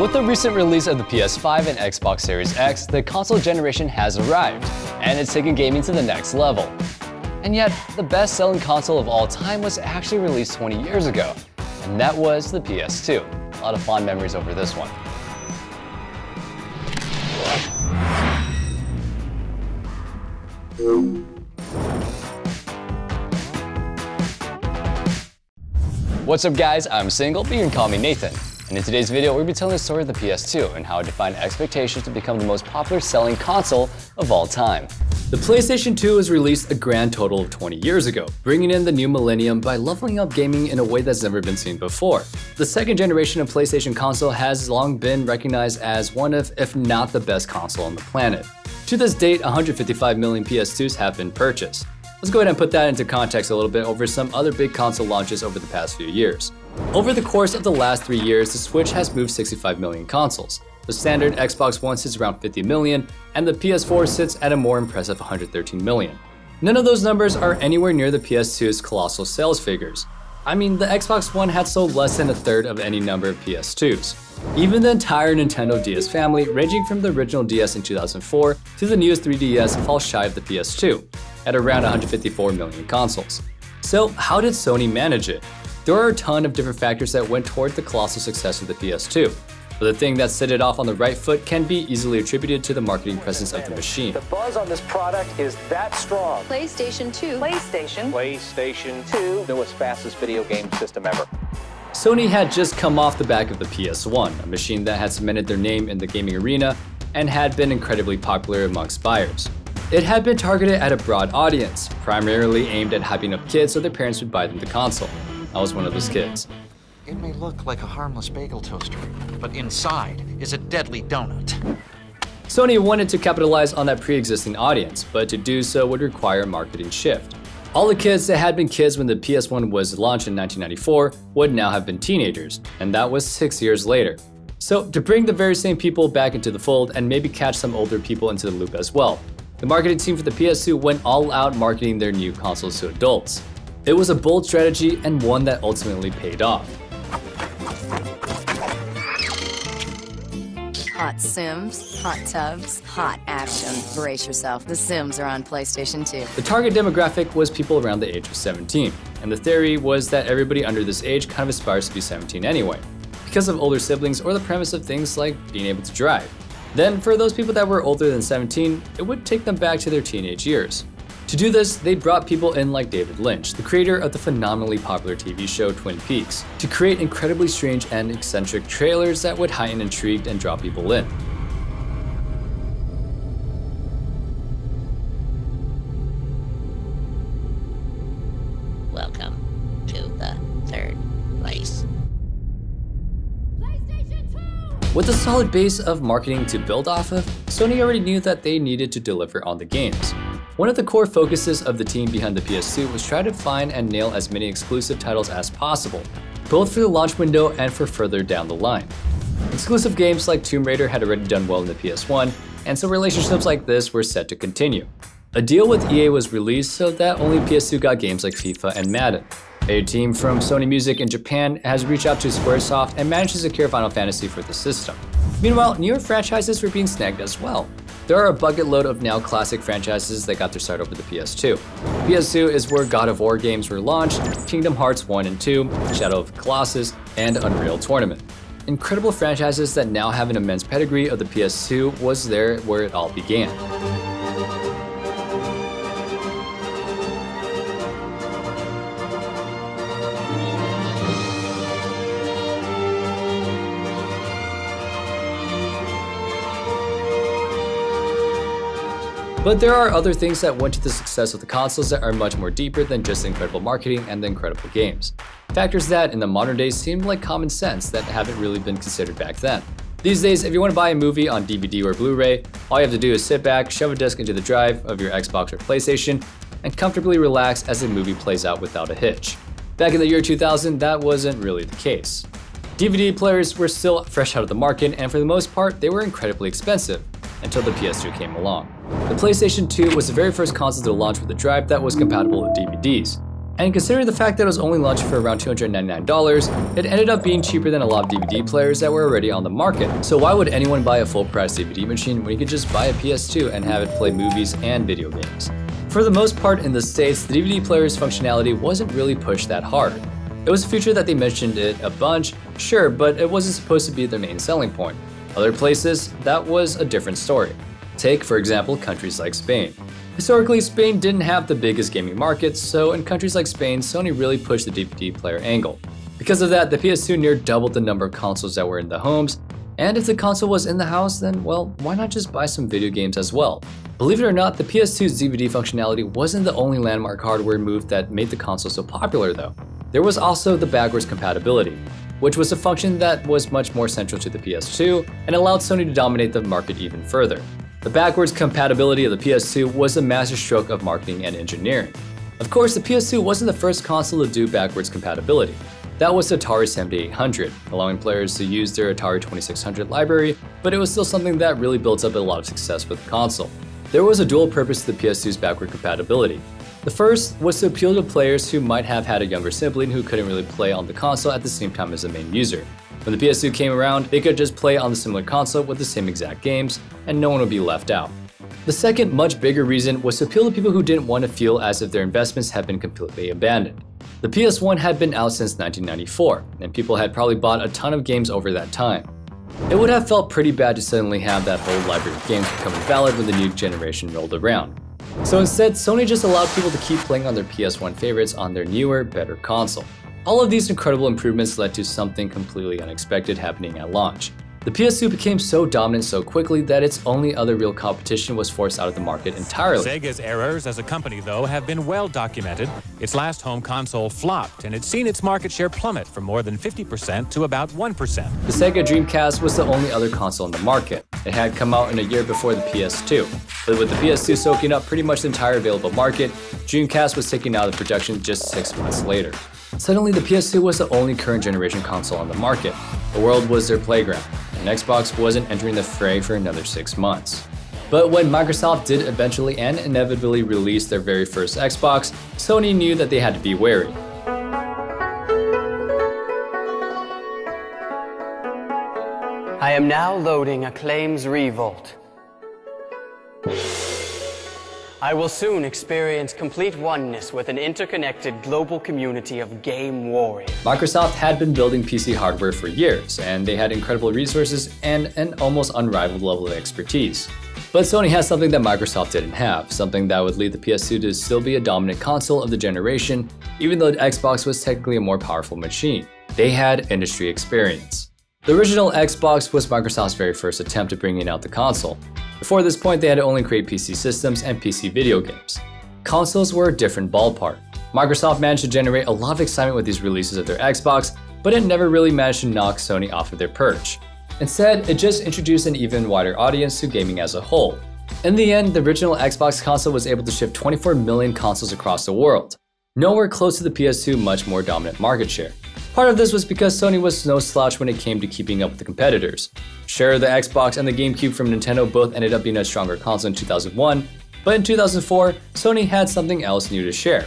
With the recent release of the PS5 and Xbox Series X, the console generation has arrived, and it's taken gaming to the next level. And yet, the best-selling console of all time was actually released 20 years ago, and that was the PS2. A lot of fond memories over this one. What's up guys, I'm Single, but you can call me Nathan. And in today's video, we'll be telling the story of the PS2 and how it defied expectations to become the most popular selling console of all time. The PlayStation 2 was released a grand total of 20 years ago, bringing in the new millennium by leveling up gaming in a way that's never been seen before. The second generation of PlayStation console has long been recognized as one of, if not the best console on the planet. To this date, 155 million PS2s have been purchased. Let's go ahead and put that into context a little bit over some other big console launches over the past few years. Over the course of the last 3 years, the Switch has moved 65 million consoles. The standard Xbox One sits around 50 million, and the PS4 sits at a more impressive 113 million. None of those numbers are anywhere near the PS2's colossal sales figures. I mean, the Xbox One had sold less than a third of any number of PS2s. Even the entire Nintendo DS family, ranging from the original DS in 2004 to the newest 3DS, falls shy of the PS2, at around 154 million consoles. So how did Sony manage it? There are a ton of different factors that went toward the colossal success of the PS2. But the thing that set it off on the right foot can be easily attributed to the marketing presence of the machine. The buzz on this product is that strong. PlayStation 2. PlayStation 2. The fastest video game system ever. Sony had just come off the back of the PS1, a machine that had cemented their name in the gaming arena and had been incredibly popular amongst buyers. It had been targeted at a broad audience, primarily aimed at hyping up kids so their parents would buy them the console. I was one of those kids. It may look like a harmless bagel toaster, but inside is a deadly donut. Sony wanted to capitalize on that pre-existing audience, but to do so would require a marketing shift. All the kids that had been kids when the PS1 was launched in 1994 would now have been teenagers, and that was 6 years later. So to bring the very same people back into the fold and maybe catch some older people into the loop as well, the marketing team for the PS2 went all out marketing their new consoles to adults. It was a bold strategy and one that ultimately paid off. Hot Sims, hot tubs, hot action. Brace yourself, The Sims are on PlayStation 2. The target demographic was people around the age of 17, and the theory was that everybody under this age kind of aspires to be 17 anyway, because of older siblings or the premise of things like being able to drive. Then for those people that were older than 17, it would take them back to their teenage years. To do this, they brought people in like David Lynch, the creator of the phenomenally popular TV show Twin Peaks, to create incredibly strange and eccentric trailers that would heighten intrigue and draw people in. Welcome to the third place. PlayStation 2! With a solid base of marketing to build off of, Sony already knew that they needed to deliver on the games. One of the core focuses of the team behind the PS2 was trying to find and nail as many exclusive titles as possible, both for the launch window and for further down the line. Exclusive games like Tomb Raider had already done well in the PS1, and so relationships like this were set to continue. A deal with EA was released so that only PS2 got games like FIFA and Madden. A team from Sony Music in Japan has reached out to Squaresoft and managed to secure Final Fantasy for the system. Meanwhile, newer franchises were being snagged as well. There are a bucket load of now classic franchises that got their start over the PS2. PS2 is where God of War games were launched, Kingdom Hearts 1 and 2, Shadow of the Colossus, and Unreal Tournament. Incredible franchises that now have an immense pedigree of the PS2 was there where it all began. But there are other things that went to the success of the consoles that are much more deeper than just the incredible marketing and the incredible games. Factors that, in the modern days, seem like common sense that haven't really been considered back then. These days, if you want to buy a movie on DVD or Blu-ray, all you have to do is sit back, shove a disc into the drive of your Xbox or PlayStation, and comfortably relax as the movie plays out without a hitch. Back in the year 2000, that wasn't really the case. DVD players were still fresh out of the market, and for the most part, they were incredibly expensive, until the PS2 came along. The PlayStation 2 was the very first console to launch with a drive that was compatible with DVDs. and considering the fact that it was only launched for around $299, it ended up being cheaper than a lot of DVD players that were already on the market. So why would anyone buy a full-price DVD machine when you could just buy a PS2 and have it play movies and video games? For the most part in the States, the DVD player's functionality wasn't really pushed that hard. It was a feature that they mentioned it a bunch, sure, but it wasn't supposed to be their main selling point. Other places, that was a different story. Take, for example, countries like Spain. Historically, Spain didn't have the biggest gaming market, so in countries like Spain, Sony really pushed the DVD player angle. Because of that, the PS2 near doubled the number of consoles that were in the homes, and if the console was in the house, then well, why not just buy some video games as well? Believe it or not, the PS2's DVD functionality wasn't the only landmark hardware move that made the console so popular though. There was also the backwards compatibility, which was a function that was much more central to the PS2 and allowed Sony to dominate the market even further. The backwards compatibility of the PS2 was a masterstroke of marketing and engineering. Of course, the PS2 wasn't the first console to do backwards compatibility. That was the Atari 7800, allowing players to use their Atari 2600 library, but it was still something that really built up a lot of success for the console. There was a dual purpose to the PS2's backward compatibility. The first was to appeal to players who might have had a younger sibling who couldn't really play on the console at the same time as the main user. When the PS2 came around, they could just play on the similar console with the same exact games, and no one would be left out. The second, much bigger reason was to appeal to people who didn't want to feel as if their investments had been completely abandoned. The PS1 had been out since 1994, and people had probably bought a ton of games over that time. It would have felt pretty bad to suddenly have that whole library of games become invalid when the new generation rolled around. So instead, Sony just allowed people to keep playing on their PS1 favorites on their newer, better console. All of these incredible improvements led to something completely unexpected happening at launch. The PS2 became so dominant so quickly that its only other real competition was forced out of the market entirely. Sega's errors as a company, though, have been well documented. Its last home console flopped, and it's seen its market share plummet from more than 50% to about 1%. The Sega Dreamcast was the only other console in the market. It had come out in a year before the PS2. But with the PS2 soaking up pretty much the entire available market, Dreamcast was taken out of production just 6 months later. Suddenly, the PS2 was the only current generation console on the market. The world was their playground, and Xbox wasn't entering the fray for another 6 months. But when Microsoft did eventually and inevitably release their very first Xbox, Sony knew that they had to be wary. I am now loading Acclaim's Revolt. I will soon experience complete oneness with an interconnected global community of game warriors. Microsoft had been building PC hardware for years, and they had incredible resources and an almost unrivaled level of expertise. But Sony has something that Microsoft didn't have, something that would lead the PS2 to still be a dominant console of the generation, even though the Xbox was technically a more powerful machine. They had industry experience. The original Xbox was Microsoft's very first attempt at bringing out the console. Before this point, they had to only create PC systems and PC video games. Consoles were a different ballpark. Microsoft managed to generate a lot of excitement with these releases of their Xbox, but it never really managed to knock Sony off of their perch. Instead, it just introduced an even wider audience to gaming as a whole. In the end, the original Xbox console was able to ship 24 million consoles across the world, nowhere close to the PS2's much more dominant market share. Part of this was because Sony was no slouch when it came to keeping up with the competitors. Sure, the Xbox and the GameCube from Nintendo both ended up being a stronger console in 2001, but in 2004, Sony had something else new to share: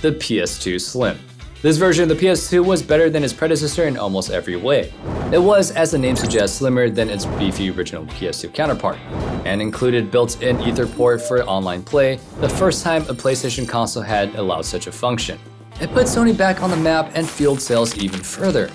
the PS2 Slim. This version of the PS2 was better than its predecessor in almost every way. It was, as the name suggests, slimmer than its beefy original PS2 counterpart, and included built-in Ether port for online play, the first time a PlayStation console had allowed such a function. It put Sony back on the map and fueled sales even further.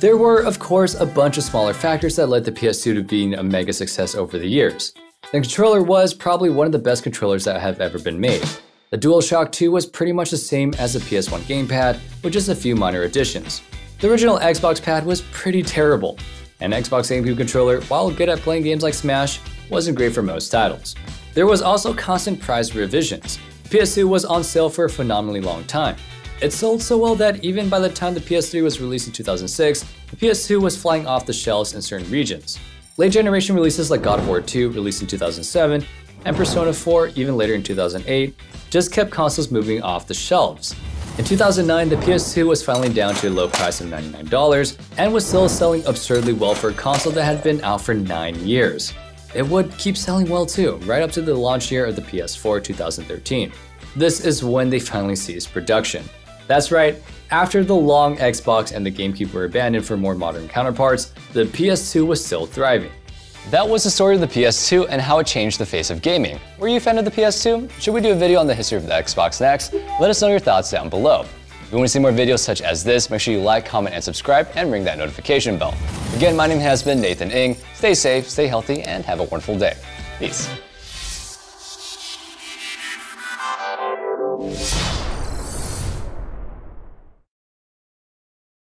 There were, of course, a bunch of smaller factors that led the PS2 to being a mega success over the years. The controller was probably one of the best controllers that have ever been made. The DualShock 2 was pretty much the same as the PS1 gamepad, with just a few minor additions. The original Xbox pad was pretty terrible, and Xbox GameCube controller, while good at playing games like Smash, wasn't great for most titles. There was also constant price revisions. The PS2 was on sale for a phenomenally long time. It sold so well that even by the time the PS3 was released in 2006, the PS2 was flying off the shelves in certain regions. Late generation releases like God of War 2, released in 2007, and Persona 4, even later in 2008, just kept consoles moving off the shelves. In 2009, the PS2 was finally down to a low price of $99, and was still selling absurdly well for a console that had been out for 9 years. It would keep selling well too, right up to the launch year of the PS4 2013. This is when they finally ceased production. That's right, after the long Xbox and the GameCube were abandoned for more modern counterparts, the PS2 was still thriving. That was the story of the PS2 and how it changed the face of gaming. Were you a fan of the PS2? Should we do a video on the history of the Xbox next? Let us know your thoughts down below. If you want to see more videos such as this, make sure you like, comment, and subscribe, and ring that notification bell. Again, my name has been Nathan Ng. Stay safe, stay healthy, and have a wonderful day. Peace.